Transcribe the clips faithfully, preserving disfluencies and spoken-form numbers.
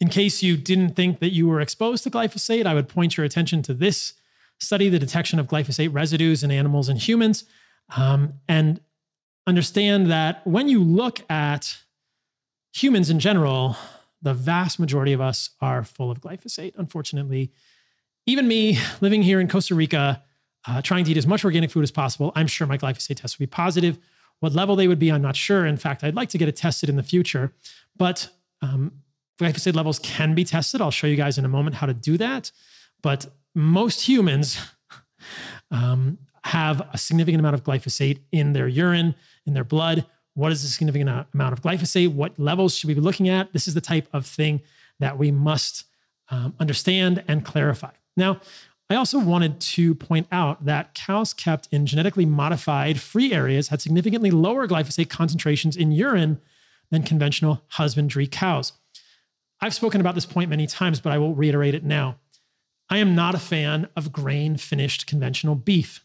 In case you didn't think that you were exposed to glyphosate, I would point your attention to this study, the detection of glyphosate residues in animals and humans, um, and understand that when you look at humans in general, the vast majority of us are full of glyphosate, unfortunately. Even me, living here in Costa Rica, uh, trying to eat as much organic food as possible, I'm sure my glyphosate tests would be positive. What level they would be, I'm not sure. In fact, I'd like to get it tested in the future, but um, glyphosate levels can be tested. I'll show you guys in a moment how to do that. But most humans um, have a significant amount of glyphosate in their urine, in their blood. What is the significant amount of glyphosate? What levels should we be looking at? This is the type of thing that we must um, understand and clarify. Now, I also wanted to point out that cows kept in genetically modified free areas had significantly lower glyphosate concentrations in urine than conventional husbandry cows. I've spoken about this point many times, but I will reiterate it now. I am not a fan of grain-finished conventional beef.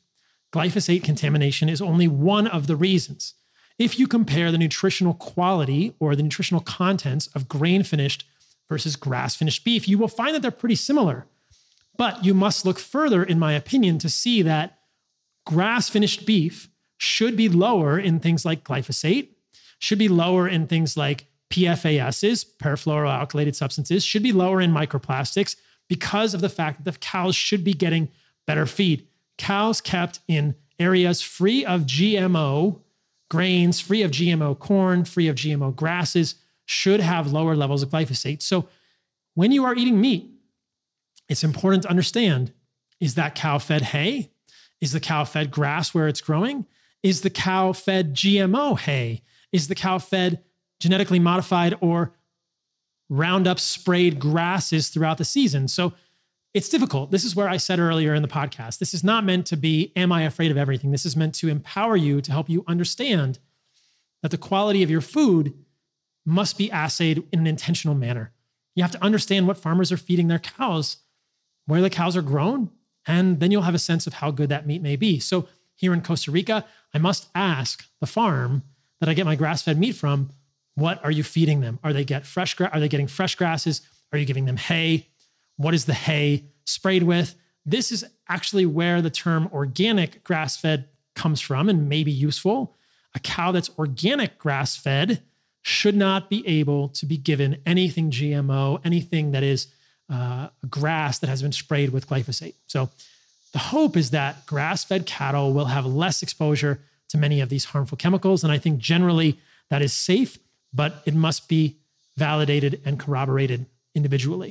Glyphosate contamination is only one of the reasons. If you compare the nutritional quality or the nutritional contents of grain-finished versus grass-finished beef, you will find that they're pretty similar. But you must look further, in my opinion, to see that grass-finished beef should be lower in things like glyphosate, should be lower in things like P F A Ss, perfluoroalkylated substances, should be lower in microplastics because of the fact that the cows should be getting better feed. Cows kept in areas free of G M O grains, free of G M O corn, free of G M O grasses, should have lower levels of glyphosate. So when you are eating meat, it's important to understand, is that cow fed hay? Is the cow fed grass where it's growing? Is the cow fed G M O hay? Is the cow fed genetically modified or Roundup sprayed grasses throughout the season? So it's difficult. This is where I said earlier in the podcast, this is not meant to be, am I afraid of everything? This is meant to empower you, to help you understand that the quality of your food must be assayed in an intentional manner. You have to understand what farmers are feeding their cows, where the cows are grown, and then you'll have a sense of how good that meat may be. So here in Costa Rica, I must ask the farm that I get my grass-fed meat from, what are you feeding them? Are they get fresh gra- are they getting fresh grasses? Are you giving them hay? What is the hay sprayed with? This is actually where the term organic grass-fed comes from and may be useful. A cow that's organic grass-fed should not be able to be given anything G M O, anything that is Uh, grass that has been sprayed with glyphosate. So the hope is that grass-fed cattle will have less exposure to many of these harmful chemicals. And I think generally that is safe, but it must be validated and corroborated individually.